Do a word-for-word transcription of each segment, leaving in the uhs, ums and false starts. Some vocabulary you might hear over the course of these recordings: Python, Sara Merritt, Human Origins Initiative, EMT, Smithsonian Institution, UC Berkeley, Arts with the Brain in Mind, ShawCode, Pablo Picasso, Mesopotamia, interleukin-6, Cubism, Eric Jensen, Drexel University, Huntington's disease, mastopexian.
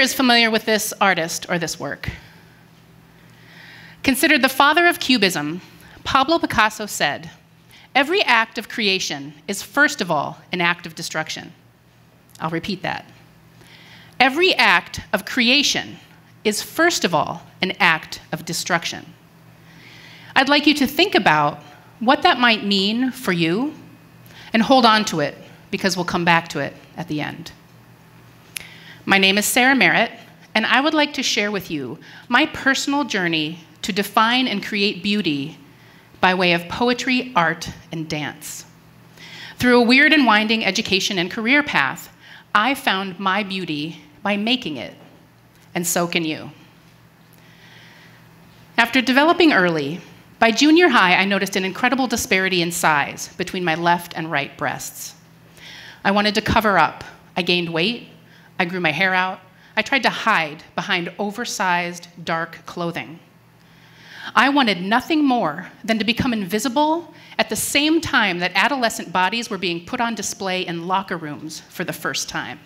is familiar with this artist or this work. Considered the father of Cubism, Pablo Picasso said, "Every act of creation is first of all an act of destruction." I'll repeat that. Every act of creation is first of all an act of destruction. I'd like you to think about what that might mean for you and hold on to it, because we'll come back to it at the end. My name is Sara Merritt, and I would like to share with you my personal journey to define and create beauty by way of poetry, art, and dance. Through a weird and winding education and career path, I found my beauty by making it, and so can you. After developing early, by junior high, I noticed an incredible disparity in size between my left and right breasts. I wanted to cover up. I gained weight. I grew my hair out. I tried to hide behind oversized, dark clothing. I wanted nothing more than to become invisible at the same time that adolescent bodies were being put on display in locker rooms for the first time.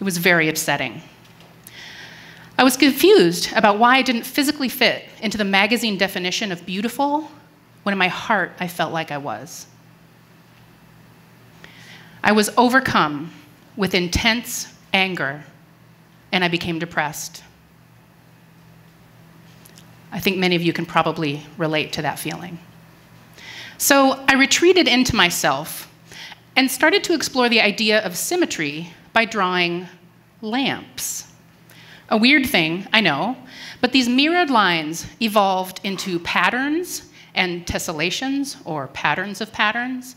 It was very upsetting. I was confused about why I didn't physically fit into the magazine definition of beautiful, when in my heart I felt like I was. I was overcome with intense anger, and I became depressed. I think many of you can probably relate to that feeling. So I retreated into myself and started to explore the idea of symmetry by drawing lamps. A weird thing, I know, but these mirrored lines evolved into patterns and tessellations, or patterns of patterns,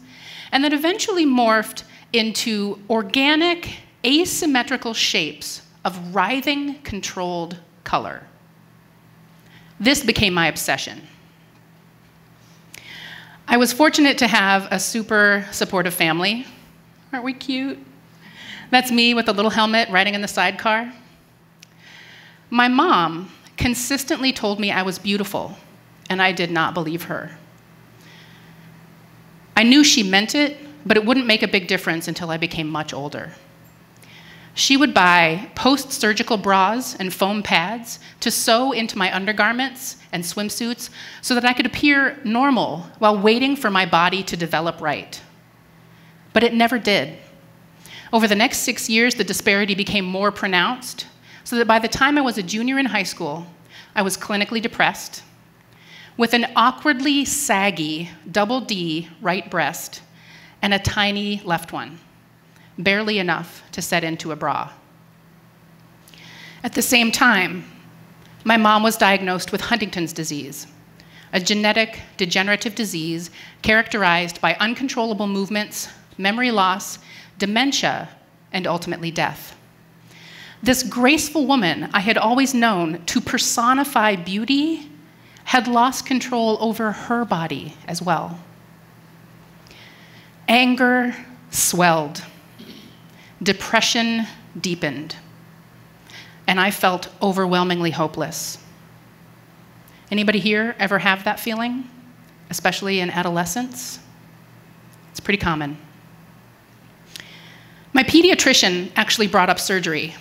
and then eventually morphed into organic, asymmetrical shapes of writhing, controlled color. This became my obsession. I was fortunate to have a super supportive family. Aren't we cute? That's me with a little helmet riding in the sidecar. My mom consistently told me I was beautiful, and I did not believe her. I knew she meant it, but it wouldn't make a big difference until I became much older. She would buy post-surgical bras and foam pads to sew into my undergarments and swimsuits so that I could appear normal while waiting for my body to develop right. But it never did. Over the next six years, the disparity became more pronounced, so that by the time I was a junior in high school, I was clinically depressed, with an awkwardly saggy double D right breast and a tiny left one, barely enough to set into a bra. At the same time, my mom was diagnosed with Huntington's disease, a genetic degenerative disease characterized by uncontrollable movements, memory loss, dementia, and ultimately death. This graceful woman I had always known to personify beauty had lost control over her body as well. Anger swelled. Depression deepened, and I felt overwhelmingly hopeless. Anybody here ever have that feeling, especially in adolescence? It's pretty common. My pediatrician actually brought up surgery,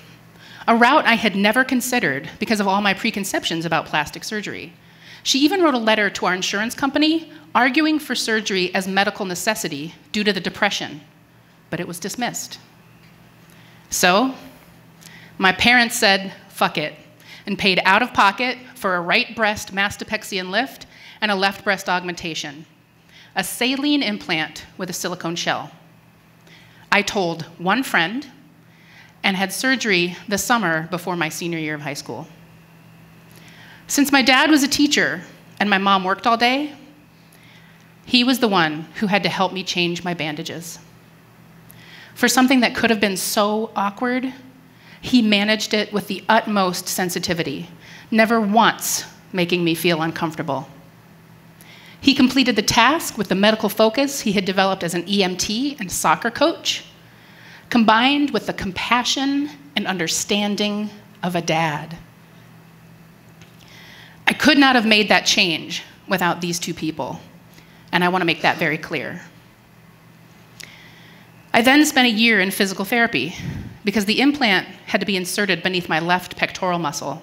a route I had never considered because of all my preconceptions about plastic surgery. She even wrote a letter to our insurance company arguing for surgery as medical necessity due to the depression, but it was dismissed. So, my parents said, fuck it, and paid out of pocket for a right breast mastopexian lift and a left breast augmentation, a saline implant with a silicone shell. I told one friend and had surgery the summer before my senior year of high school. Since my dad was a teacher and my mom worked all day, he was the one who had to help me change my bandages. For something that could have been so awkward, he managed it with the utmost sensitivity, never once making me feel uncomfortable. He completed the task with the medical focus he had developed as an E M T and soccer coach, combined with the compassion and understanding of a dad. I could not have made that change without these two people, and I want to make that very clear. I then spent a year in physical therapy, because the implant had to be inserted beneath my left pectoral muscle.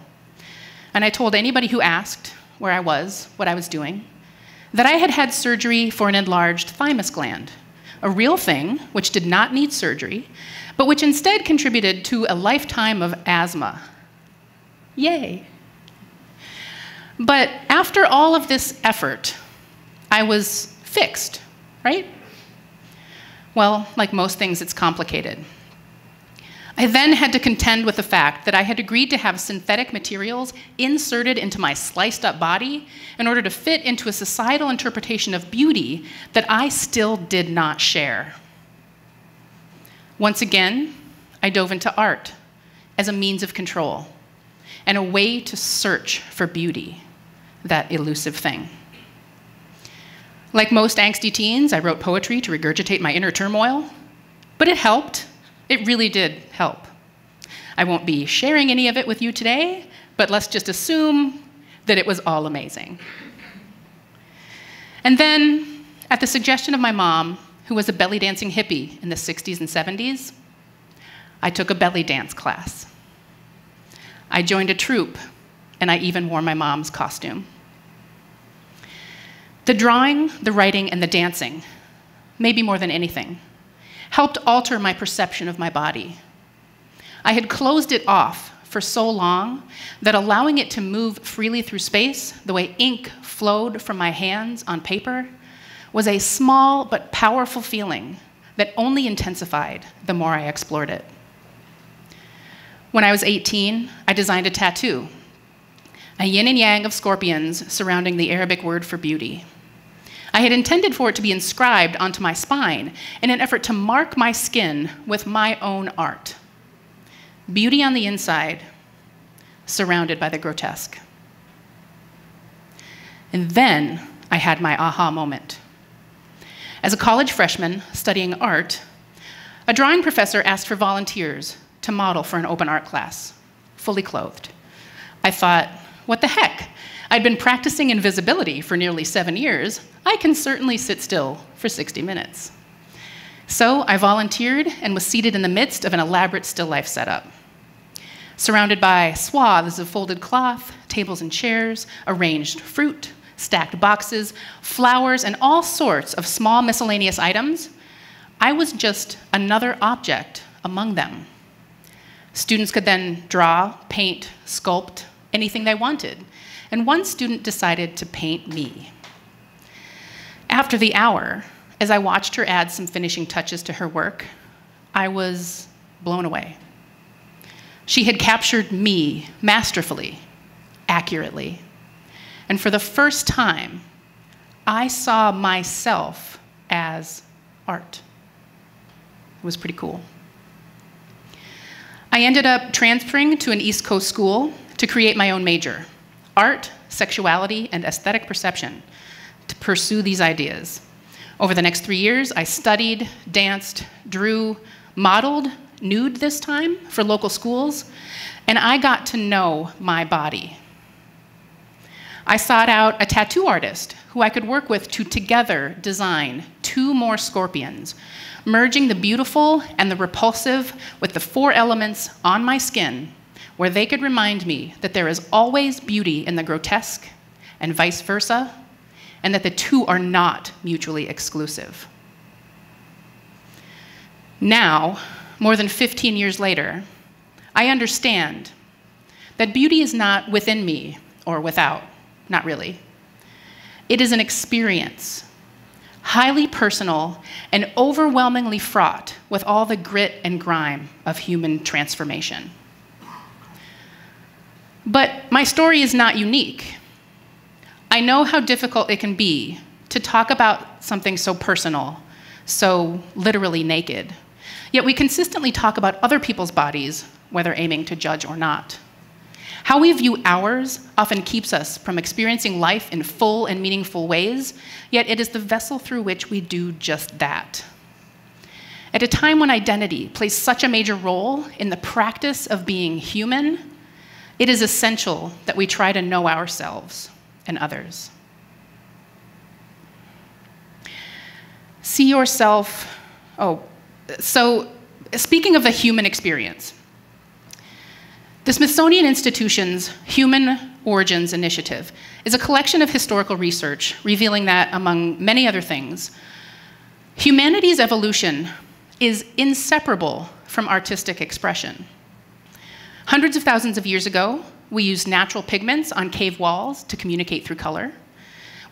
And I told anybody who asked where I was, what I was doing, that I had had surgery for an enlarged thymus gland, a real thing which did not need surgery, but which instead contributed to a lifetime of asthma. Yay. But after all of this effort, I was fixed, right? Well, like most things, it's complicated. I then had to contend with the fact that I had agreed to have synthetic materials inserted into my sliced up body in order to fit into a societal interpretation of beauty that I still did not share. Once again, I dove into art as a means of control and a way to search for beauty, that elusive thing. Like most angsty teens, I wrote poetry to regurgitate my inner turmoil, but it helped. It really did help. I won't be sharing any of it with you today, but let's just assume that it was all amazing. And then, at the suggestion of my mom, who was a belly dancing hippie in the sixties and seventies, I took a belly dance class. I joined a troupe, and I even wore my mom's costume. The drawing, the writing, and the dancing, maybe more than anything, helped alter my perception of my body. I had closed it off for so long that allowing it to move freely through space, the way ink flowed from my hands on paper, was a small but powerful feeling that only intensified the more I explored it. When I was eighteen, I designed a tattoo, a yin and yang of scorpions surrounding the Arabic word for beauty. I had intended for it to be inscribed onto my spine in an effort to mark my skin with my own art. Beauty on the inside, surrounded by the grotesque. And then I had my aha moment. As a college freshman studying art, a drawing professor asked for volunteers to model for an open art class, fully clothed. I thought, what the heck? I'd been practicing invisibility for nearly seven years. I can certainly sit still for sixty minutes. So I volunteered and was seated in the midst of an elaborate still life setup, surrounded by swaths of folded cloth, tables and chairs, arranged fruit, stacked boxes, flowers, and all sorts of small miscellaneous items. I was just another object among them. Students could then draw, paint, sculpt, anything they wanted. And one student decided to paint me. After the hour, as I watched her add some finishing touches to her work, I was blown away. She had captured me masterfully, accurately. And for the first time, I saw myself as art. It was pretty cool. I ended up transferring to an East Coast school to create my own major: art, sexuality, and aesthetic perception, to pursue these ideas. Over the next three years, I studied, danced, drew, modeled, nude this time, for local schools, and I got to know my body. I sought out a tattoo artist who I could work with to together design two more scorpions, merging the beautiful and the repulsive with the four elements on my skin, where they could remind me that there is always beauty in the grotesque and vice versa, and that the two are not mutually exclusive. Now, more than fifteen years later, I understand that beauty is not within me or without, not really. It is an experience, highly personal and overwhelmingly fraught with all the grit and grime of human transformation. But my story is not unique. I know how difficult it can be to talk about something so personal, so literally naked. Yet we consistently talk about other people's bodies, whether aiming to judge or not. How we view ours often keeps us from experiencing life in full and meaningful ways, yet it is the vessel through which we do just that. At a time when identity plays such a major role in the practice of being human, it is essential that we try to know ourselves and others. See yourself, oh, so speaking of the human experience, the Smithsonian Institution's Human Origins Initiative is a collection of historical research revealing that, among many other things, humanity's evolution is inseparable from artistic expression. Hundreds of thousands of years ago, we used natural pigments on cave walls to communicate through color.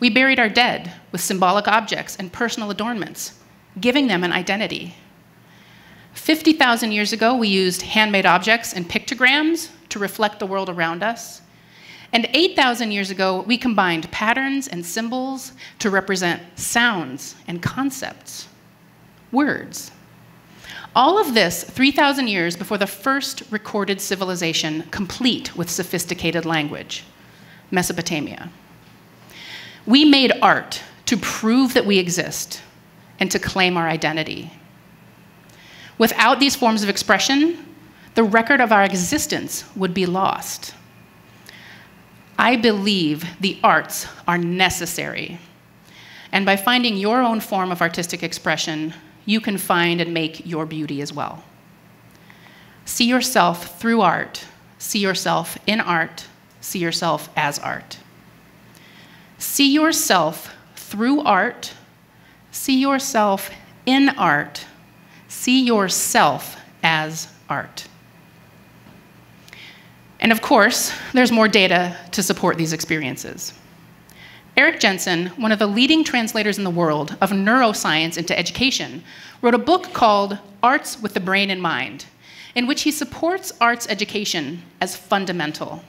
We buried our dead with symbolic objects and personal adornments, giving them an identity. fifty thousand years ago, we used handmade objects and pictograms to reflect the world around us. And eight thousand years ago, we combined patterns and symbols to represent sounds and concepts, words. All of this three thousand years before the first recorded civilization complete with sophisticated language, Mesopotamia. We made art to prove that we exist and to claim our identity. Without these forms of expression, the record of our existence would be lost. I believe the arts are necessary. And by finding your own form of artistic expression, you can find and make your beauty as well. See yourself through art. See yourself in art. See yourself as art. See yourself through art. See yourself in art. See yourself as art. And of course, there's more data to support these experiences. Eric Jensen, one of the leading translators in the world of neuroscience into education, wrote a book called Arts with the Brain in Mind, in which he supports arts education as fundamental.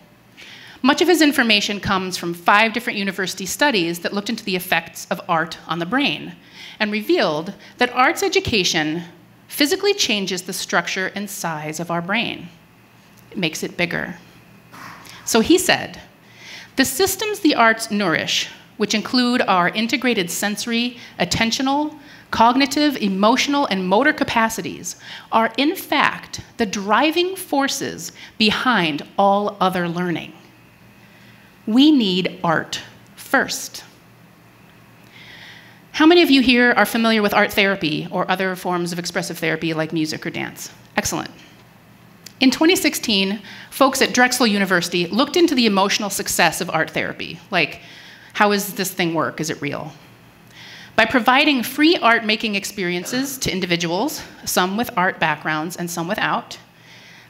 Much of his information comes from five different university studies that looked into the effects of art on the brain and revealed that arts education physically changes the structure and size of our brain. It makes it bigger. So he said, the systems the arts nourish, which include our integrated sensory, attentional, cognitive, emotional, and motor capacities, are in fact the driving forces behind all other learning. We need art first. How many of you here are familiar with art therapy or other forms of expressive therapy like music or dance? Excellent. In twenty sixteen, folks at Drexel University looked into the emotional success of art therapy, like, how does this thing work? Is it real? By providing free art-making experiences to individuals, some with art backgrounds and some without,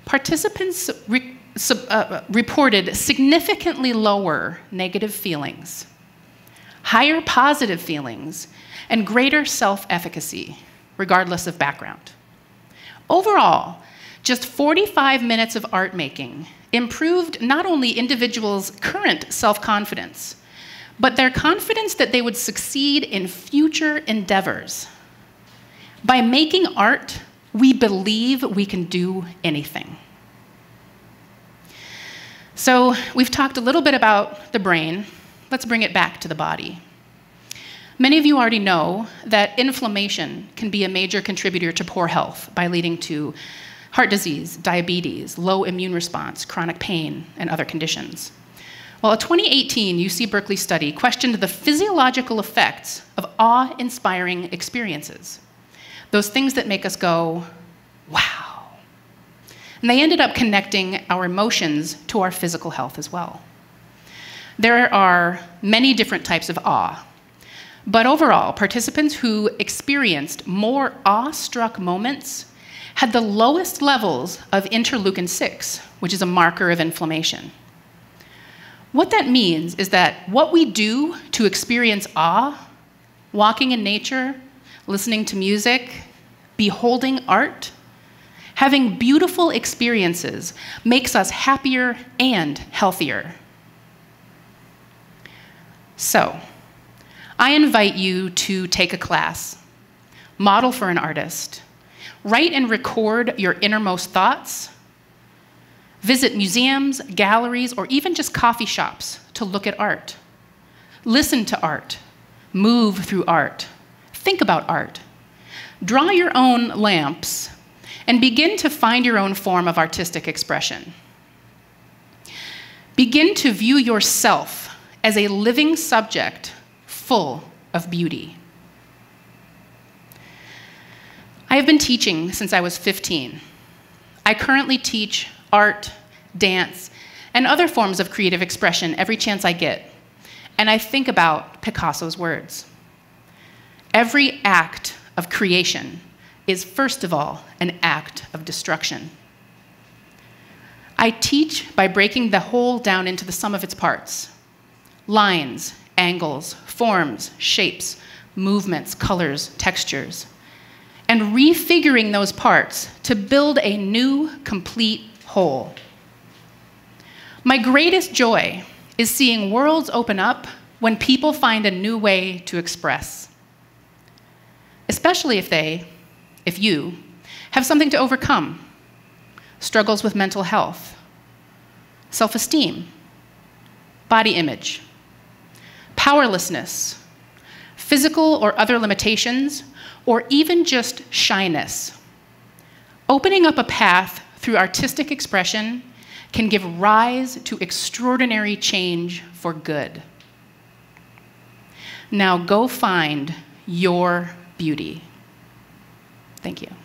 participants re sub uh, reported significantly lower negative feelings, higher positive feelings, and greater self-efficacy, regardless of background. Overall, just forty-five minutes of art making improved not only individuals' current self-confidence, but their confidence that they would succeed in future endeavors. By making art, we believe we can do anything. So we've talked a little bit about the brain. Let's bring it back to the body. Many of you already know that inflammation can be a major contributor to poor health by leading to heart disease, diabetes, low immune response, chronic pain, and other conditions. Well, a twenty eighteen U C Berkeley study questioned the physiological effects of awe-inspiring experiences, those things that make us go, wow. And they ended up connecting our emotions to our physical health as well. There are many different types of awe, but overall, participants who experienced more awe-struck moments had the lowest levels of interleukin six, which is a marker of inflammation. What that means is that what we do to experience awe, walking in nature, listening to music, beholding art, having beautiful experiences makes us happier and healthier. So, I invite you to take a class, model for an artist, write and record your innermost thoughts. Visit museums, galleries, or even just coffee shops to look at art. Listen to art. Move through art. Think about art. Draw your own lamps and begin to find your own form of artistic expression. Begin to view yourself as a living subject full of beauty. I I have been teaching since I was fifteen. I currently teach art, dance, and other forms of creative expression every chance I get, and I think about Picasso's words. Every act of creation is, first of all, an act of destruction. I teach by breaking the whole down into the sum of its parts. Lines, angles, forms, shapes, movements, colors, textures, and refiguring those parts to build a new, complete whole. My greatest joy is seeing worlds open up when people find a new way to express, especially if they, if you, have something to overcome. Struggles with mental health, self-esteem, body image, powerlessness, physical or other limitations, or even just shyness. Opening up a path through artistic expression can give rise to extraordinary change for good. Now go find your beauty. Thank you.